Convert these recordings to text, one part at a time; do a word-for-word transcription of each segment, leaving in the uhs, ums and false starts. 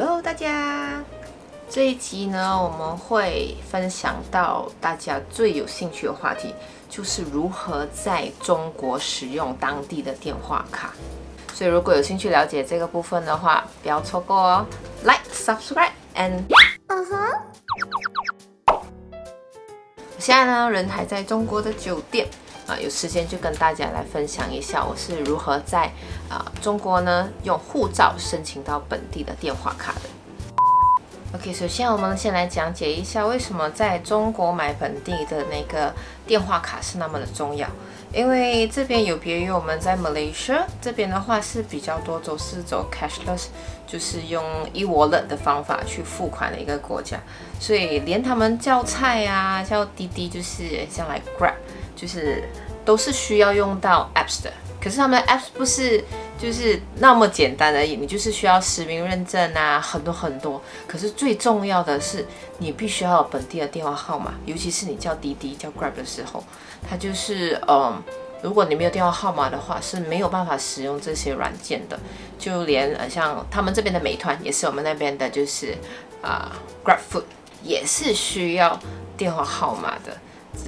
Hello 大家，这一集呢，我们会分享到大家最有兴趣的话题，就是如何在中国使用当地的电话卡。所以如果有兴趣了解这个部分的话，不要错过哦。Like, subscribe and 嗯哼。我现在呢，人还在中国的酒店。 啊、呃，有时间就跟大家来分享一下，我是如何在啊、呃、中国呢用护照申请到本地的电话卡的。OK， 首先我们先来讲解一下为什么在中国买本地的那个电话卡是那么的重要，因为这边有别于我们在 Malaysia 这边的话是比较多走是走 cashless， 就是用 e-wallet 的方法去付款的一个国家，所以连他们叫菜啊、叫滴滴，就是像来 Grab。 就是都是需要用到 apps 的，可是他们的 apps 不是就是那么简单而已，你就是需要实名认证啊，很多很多。可是最重要的是，你必须要有本地的电话号码，尤其是你叫滴滴、叫 Grab 的时候，它就是嗯，如果你没有电话号码的话，是没有办法使用这些软件的。就连呃像他们这边的美团，也是我们那边的，就是啊、呃、Grab Food 也是需要电话号码的。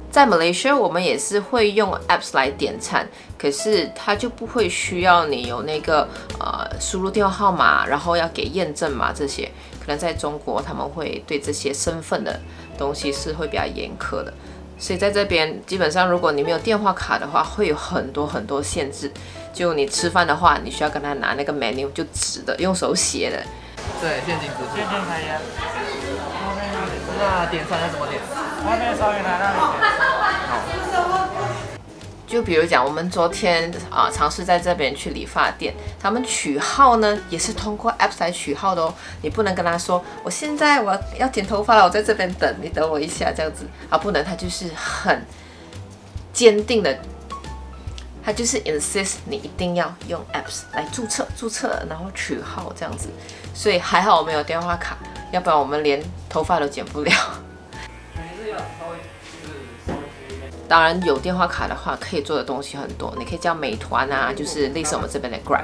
在 Malaysia， 我们也是会用 apps 来点餐，可是它就不会需要你有那个呃输入电话号码，然后要给验证码这些。可能在中国他们会对这些身份的东西是会比较严苛的，所以在这边基本上如果你没有电话卡的话，会有很多很多限制。就你吃饭的话，你需要跟他拿那个 menu， 就直的用手写的。对，现金支付。现金可以啊。那点餐要怎么点？ 外面稍微拿到一点，就比如讲，我们昨天啊、呃、尝试在这边去理发店，他们取号呢也是通过 apps 来取号的哦。你不能跟他说，我现在我要剪头发了，我在这边等你等我一下这样子啊，不能，他就是很坚定的，他就是 insist 你一定要用 apps 来注册注册，然后取号这样子。所以还好我们有电话卡，要不然我们连头发都剪不了。 当然有电话卡的话，可以做的东西很多。你可以叫美团啊，就是类似我们这边的 Grab，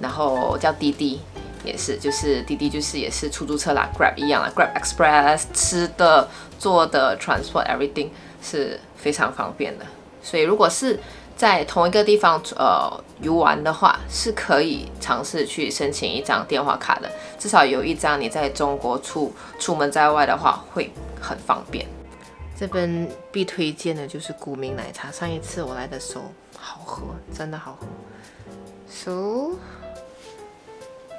然后叫滴滴，也是，就是滴滴就是也是出租车啦 ，Grab 一样啦 ，Grab Express 吃的、做的、transport everything 是非常方便的。所以如果是在同一个地方呃游玩的话，是可以尝试去申请一张电话卡的，至少有一张你在中国出出门在外的话会很方便。 这边必推荐的就是古茗奶茶。上一次我来的时候，好喝，真的好喝。So，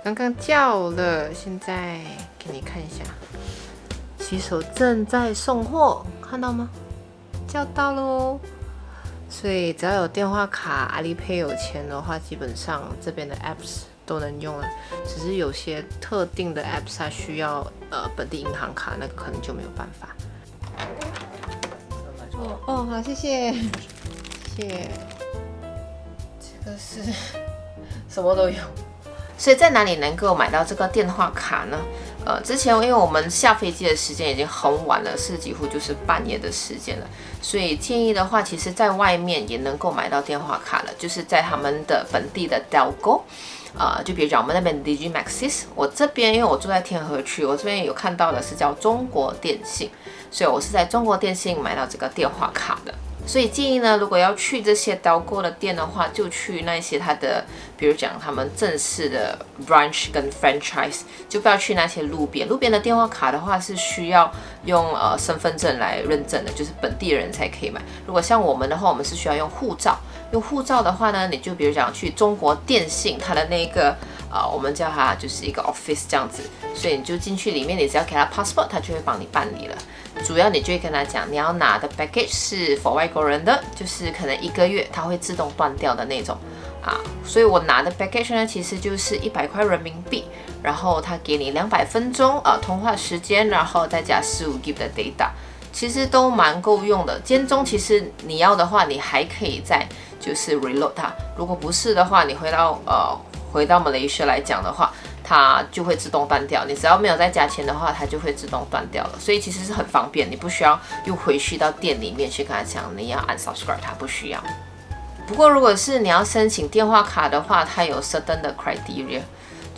刚刚叫了，现在给你看一下，骑手正在送货，看到吗？叫到喽。所以只要有电话卡、Alipay 有钱的话，基本上这边的 apps 都能用了。只是有些特定的 apps 它需要呃本地银行卡，那个可能就没有办法。 哦哦，好，谢谢，谢谢。这个是什么都有，所以在哪里能够买到这个电话卡呢？呃，之前因为我们下飞机的时间已经很晚了，是几乎就是半夜的时间了，所以建议的话，其实在外面也能够买到电话卡了，就是在他们的本地的Telco。 呃，就比如讲我们那边 Digi Maxis， 我这边因为我住在天河区，我这边有看到的是叫中国电信，所以我是在中国电信买到这个电话卡的。所以建议呢，如果要去这些Telco的店的话，就去那些它的，比如讲他们正式的 branch 跟 franchise， 就不要去那些路边。路边的电话卡的话是需要用呃身份证来认证的，就是本地人才可以买。如果像我们的话，我们是需要用护照。 用护照的话呢，你就比如讲去中国电信它的那个呃，我们叫它就是一个 office 这样子，所以你就进去里面，你只要给它 passport， 它就会帮你办理了。主要你就会跟他讲，你要拿的 package 是 for 外国人的，就是可能一个月它会自动断掉的那种啊。所以我拿的 package 呢，其实就是一百块人民币，然后它给你两百分钟啊、呃、通话时间，然后再加十五 G B 的 data， 其实都蛮够用的。间中其实你要的话，你还可以再 就是 reload 它，如果不是的话，你回到呃回到 Malaysia 来讲的话，它就会自动断掉。你只要没有再加钱的话，它就会自动断掉了。所以其实是很方便，你不需要又回去到店里面去跟他讲你要 unsubscribe 它，不需要。不过如果是你要申请电话卡的话，它有 certain 的 criteria。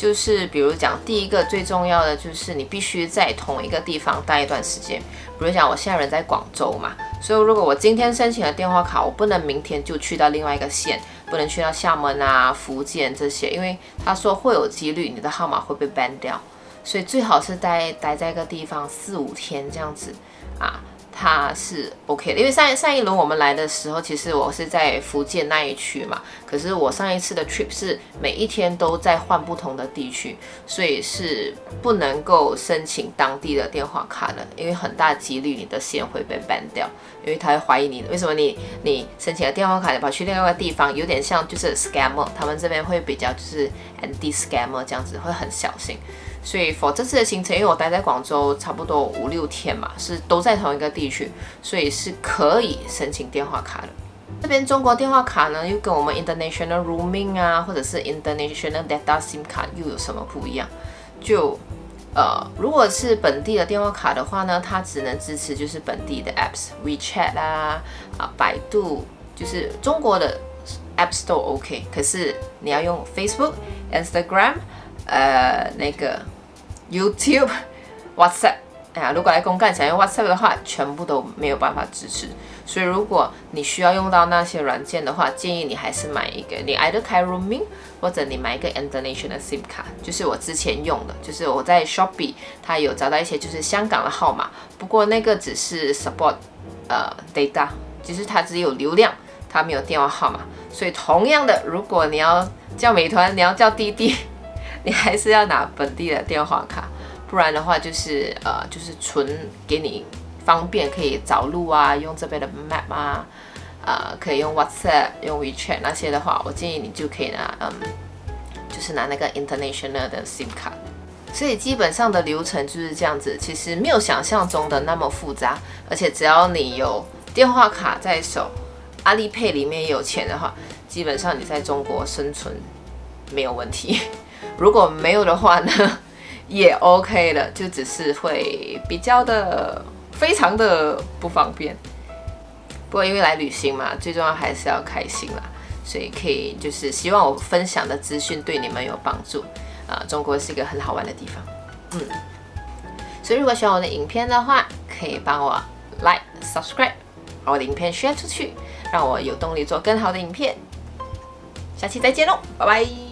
就是比如讲第一个最重要的就是你必须在同一个地方待一段时间。比如讲我现在人在广州嘛，所以如果我今天申请了电话卡，我不能明天就去到另外一个县，不能去到厦门啊、福建这些，因为他说会有几率你的号码会被 ban 掉，所以最好是待待在一个地方四五天这样子啊。 它是 OK 的，因为上上一轮我们来的时候，其实我是在福建那一区嘛，可是我上一次的 trip 是每一天都在换不同的地区，所以是不能够申请当地的电话卡的，因为很大几率你的线会被 ban 掉，因为他会怀疑你为什么你你申请了电话卡，你跑去另外一个地方，有点像就是 scammer， 他们这边会比较就是 anti scammer 这样子，会很小心。 所以 ，for 这次的行程，因为我待在广州差不多五六天嘛，是都在同一个地区，所以是可以申请电话卡的。这边中国电话卡呢，又跟我们 international roaming 啊，或者是 international data SIM 卡又有什么不一样？就呃，如果是本地的电话卡的话呢，它只能支持就是本地的 apps，WeChat 啊，啊，百度，就是中国的 App Store OK， 可是你要用 Facebook、Instagram。 呃，那个 YouTube、WhatsApp， 哎呀，如果来公干想用 WhatsApp 的话，全部都没有办法支持。所以如果你需要用到那些软件的话，建议你还是买一个，你 either 开 roaming， 或者你买一个 international SIM 卡，就是我之前用的，就是我在 Shopee 它有找到一些就是香港的号码，不过那个只是 support 呃 data， 就是它只有流量，它没有电话号码。所以同样的，如果你要叫美团，你要叫滴滴。 你还是要拿本地的电话卡，不然的话就是呃就是纯给你方便，可以找路啊，用这边的 map 啊，呃可以用 WhatsApp、用 WeChat 那些的话，我建议你就可以拿嗯，就是拿那个 international 的 SIM 卡。所以基本上的流程就是这样子，其实没有想象中的那么复杂，而且只要你有电话卡在手，阿里 Pay 里面有钱的话，基本上你在中国生存没有问题。 如果没有的话呢，也 OK 了，就只是会比较的非常的不方便。不过因为来旅行嘛，最重要还是要开心啦，所以可以就是希望我分享的资讯对你们有帮助啊、呃。中国是一个很好玩的地方，嗯。所以如果喜欢我的影片的话，可以帮我 like、subscribe， 把我的影片 share 出去，让我有动力做更好的影片。下期再见喽，拜拜。